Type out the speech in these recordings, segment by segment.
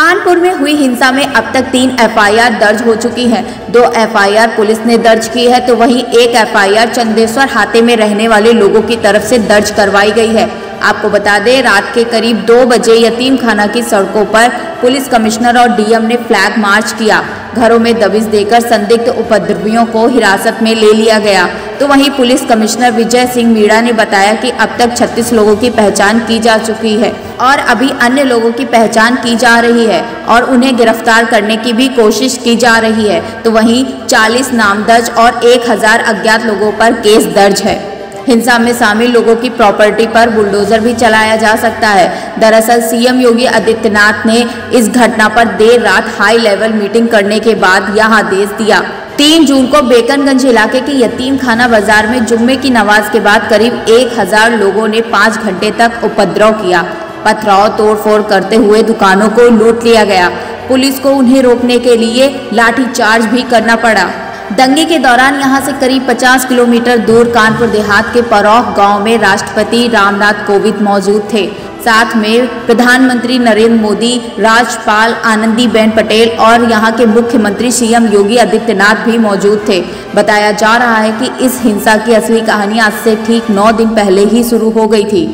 कानपुर में हुई हिंसा में अब तक 3 एफआईआर दर्ज हो चुकी है। 2 एफआईआर पुलिस ने दर्ज की है तो वहीं 1 एफआईआर चंदेश्वर हाते में रहने वाले लोगों की तरफ से दर्ज करवाई गई है। आपको बता दें, रात के करीब 2 बजे यतीम खाना की सड़कों पर पुलिस कमिश्नर और डीएम ने फ्लैग मार्च किया। घरों में दबिश देकर संदिग्ध उपद्रवियों को हिरासत में ले लिया गया। तो वहीं पुलिस कमिश्नर विजय सिंह मीणा ने बताया कि अब तक 36 लोगों की पहचान की जा चुकी है और अभी अन्य लोगों की पहचान की जा रही है और उन्हें गिरफ्तार करने की भी कोशिश की जा रही है। तो वहीं 40 नाम दर्ज और 1000 अज्ञात लोगों पर केस दर्ज है। हिंसा में शामिल लोगों की प्रॉपर्टी पर बुलडोजर भी चलाया जा सकता है। दरअसल सीएम योगी आदित्यनाथ ने इस घटना पर देर रात हाई लेवल मीटिंग करने के बाद यह आदेश दिया। 3 जून को बेकनगंज इलाके के यतीम खाना बाजार में जुम्मे की नमाज के बाद करीब 1000 लोगों ने 5 घंटे तक उपद्रव किया। पथराव तोड़फोड़ करते हुए दुकानों को लूट लिया गया। पुलिस को उन्हें रोकने के लिए लाठीचार्ज भी करना पड़ा। दंगे के दौरान यहां से करीब 50 किलोमीटर दूर कानपुर देहात के परौह गांव में राष्ट्रपति रामनाथ कोविंद मौजूद थे। साथ में प्रधानमंत्री नरेंद्र मोदी, राज्यपाल आनन्दीबेन पटेल और यहां के मुख्यमंत्री सीएम योगी आदित्यनाथ भी मौजूद थे। बताया जा रहा है कि इस हिंसा की असली कहानी आज से ठीक 9 दिन पहले ही शुरू हो गई थी।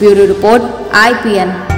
Bureau report IPN।